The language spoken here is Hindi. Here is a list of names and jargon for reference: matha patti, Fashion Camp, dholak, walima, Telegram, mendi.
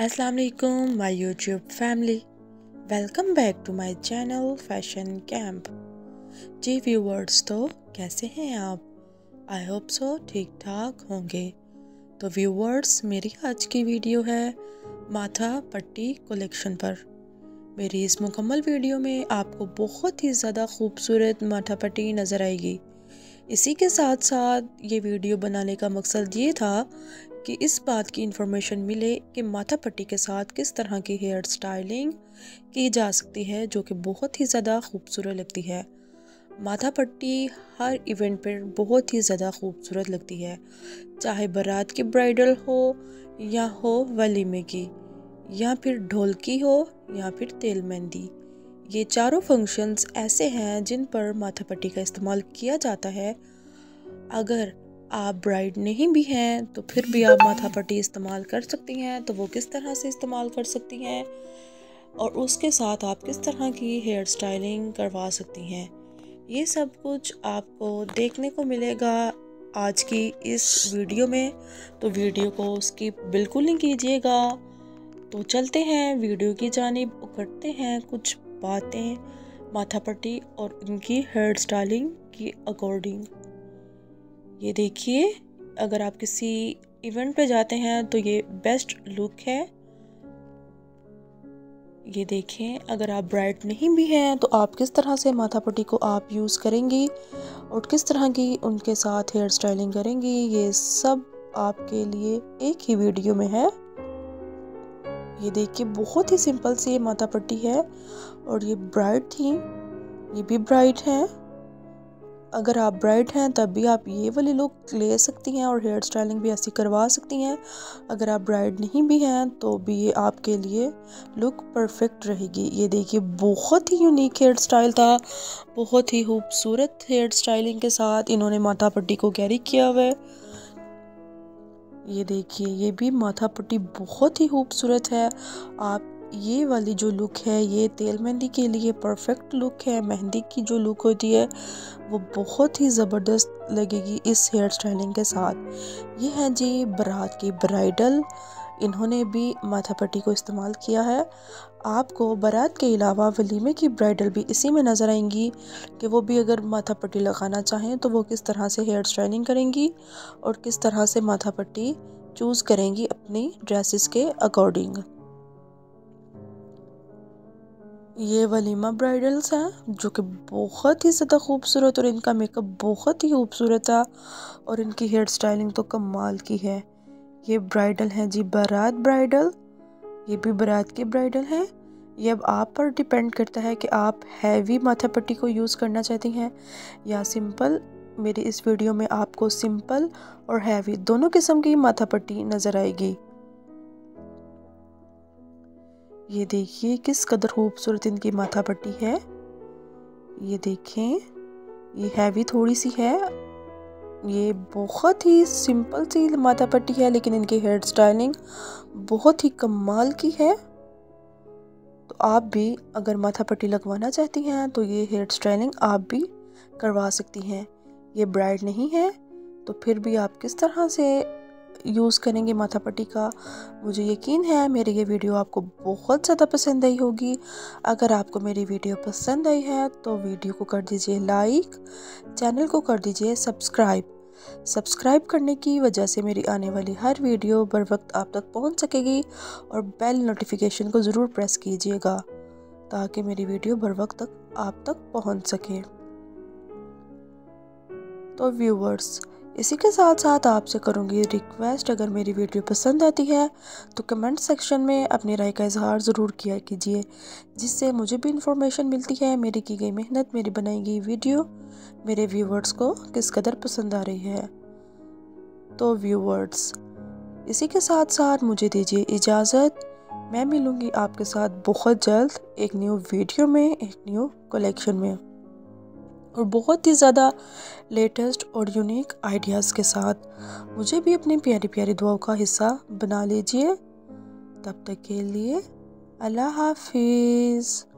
अस्सलाम वालेकुम my YouTube family, welcome back to my channel fashion camp. जी व्यूवर्स, तो कैसे हैं आप? आई होप सो ठीक ठाक होंगे। तो व्यूवर्स, मेरी आज की वीडियो है माथा पट्टी कलेक्शन पर। मेरी इस मुकम्मल वीडियो में आपको बहुत ही ज़्यादा खूबसूरत माथा पट्टी नज़र आएगी। इसी के साथ साथ ये वीडियो बनाने का मकसद ये था कि इस बात की इन्फॉर्मेशन मिले कि माथा पट्टी के साथ किस तरह की हेयर स्टाइलिंग की जा सकती है, जो कि बहुत ही ज़्यादा खूबसूरत लगती है। माथा पट्टी हर इवेंट पर बहुत ही ज़्यादा खूबसूरत लगती है, चाहे बारात की ब्राइडल हो या हो वलीमे की, या फिर ढोल की हो या फिर तेल मेहंदी। ये चारों फंक्शंस ऐसे हैं जिन पर माथा पट्टी का इस्तेमाल किया जाता है। अगर आप ब्राइड नहीं भी हैं तो फिर भी आप माथा पट्टी इस्तेमाल कर सकती हैं। तो वो किस तरह से इस्तेमाल कर सकती हैं और उसके साथ आप किस तरह की हेयर स्टाइलिंग करवा सकती हैं, ये सब कुछ आपको देखने को मिलेगा आज की इस वीडियो में। तो वीडियो को स्किप बिल्कुल नहीं कीजिएगा। तो चलते हैं वीडियो की जानिब, करते हैं कुछ बातें माथा पट्टी और इनकी हेयर स्टाइलिंग की अकॉर्डिंग। ये देखिए, अगर आप किसी इवेंट पे जाते हैं तो ये बेस्ट लुक है। ये देखें, अगर आप ब्राइड नहीं भी हैं तो आप किस तरह से माथा पट्टी को आप यूज़ करेंगी और किस तरह की उनके साथ हेयर स्टाइलिंग करेंगी, ये सब आपके लिए एक ही वीडियो में है। ये देखिए, बहुत ही सिंपल सी माथा पट्टी है और ये ब्राइड थी, ये भी ब्राइड हैं। अगर आप ब्राइड हैं तब भी आप ये वाले लुक ले सकती हैं और हेयर स्टाइलिंग भी ऐसी करवा सकती हैं। अगर आप ब्राइड नहीं भी हैं तो भी ये आपके लिए लुक परफेक्ट रहेगी। ये देखिए, बहुत ही यूनिक हेयर स्टाइल था, बहुत ही खूबसूरत हेयर स्टाइलिंग के साथ इन्होंने माथा पट्टी को कैरी किया हुआ है। ये देखिए, ये भी माथा पट्टी बहुत ही खूबसूरत है। आप ये वाली जो लुक है ये तेल मेहंदी के लिए परफेक्ट लुक है। मेहंदी की जो लुक होती है वो बहुत ही ज़बरदस्त लगेगी इस हेयर स्टाइलिंग के साथ। ये है जी बारात की ब्राइडल, इन्होंने भी माथा पट्टी को इस्तेमाल किया है। आपको बारात के अलावा वलीमे की ब्राइडल भी इसी में नज़र आएंगी कि वो भी अगर माथा पट्टी लगाना चाहें तो वो किस तरह से हेयर स्टाइलिंग करेंगी और किस तरह से माथा पट्टी चूज़ करेंगी अपनी ड्रेसेस के अकॉर्डिंग। ये वलीमा ब्राइडल्स हैं जो कि बहुत ही ज़्यादा खूबसूरत और इनका मेकअप बहुत ही खूबसूरत था और इनकी हेयर स्टाइलिंग तो कमाल की है। ये ब्राइडल हैं जी बारात ब्राइडल, ये भी बारात के ब्राइडल हैं। ये अब आप पर डिपेंड करता है कि आप हैवी माथा पट्टी को यूज़ करना चाहती हैं या सिंपल। मेरी इस वीडियो में आपको सिंपल और हैवी दोनों किस्म की माथा पट्टी नज़र आएगी। ये देखिए किस कदर खूबसूरत इनकी माथा पट्टी है। ये देखें, ये हैवी थोड़ी सी है। ये बहुत ही सिंपल सी माथा पट्टी है लेकिन इनकी हेयर स्टाइलिंग बहुत ही कमाल की है। तो आप भी अगर माथा पट्टी लगवाना चाहती हैं तो ये हेयर स्टाइलिंग आप भी करवा सकती हैं। ये ब्राइड नहीं है तो फिर भी आप किस तरह से यूज़ करेंगे माथा पट्टी का, मुझे यकीन है मेरी ये वीडियो आपको बहुत ज़्यादा पसंद आई होगी। अगर आपको मेरी वीडियो पसंद आई है तो वीडियो को कर दीजिए लाइक, चैनल को कर दीजिए सब्सक्राइब। सब्सक्राइब करने की वजह से मेरी आने वाली हर वीडियो बर वक्त आप तक पहुंच सकेगी और बेल नोटिफिकेशन को ज़रूर प्रेस कीजिएगा ताकि मेरी वीडियो बर वक्त तक आप तक पहुँच सके। तो व्यूवर्स, इसी के साथ साथ आपसे करूंगी रिक्वेस्ट, अगर मेरी वीडियो पसंद आती है तो कमेंट सेक्शन में अपनी राय का इजहार ज़रूर किया कीजिए, जिससे मुझे भी इंफॉर्मेशन मिलती है मेरी की गई मेहनत, मेरी बनाई गई वीडियो मेरे व्यूवर्स को किस कदर पसंद आ रही है। तो व्यूवर्स, इसी के साथ साथ मुझे दीजिए इजाज़त। मैं मिलूँगी आपके साथ बहुत जल्द एक न्यू वीडियो में, एक न्यू कलेक्शन में और बहुत ही ज़्यादा लेटेस्ट और यूनिक आइडियाज़ के साथ। मुझे भी अपनी प्यारी प्यारी दुआओं का हिस्सा बना लीजिए। तब तक के लिए अल्लाह हाफिज़।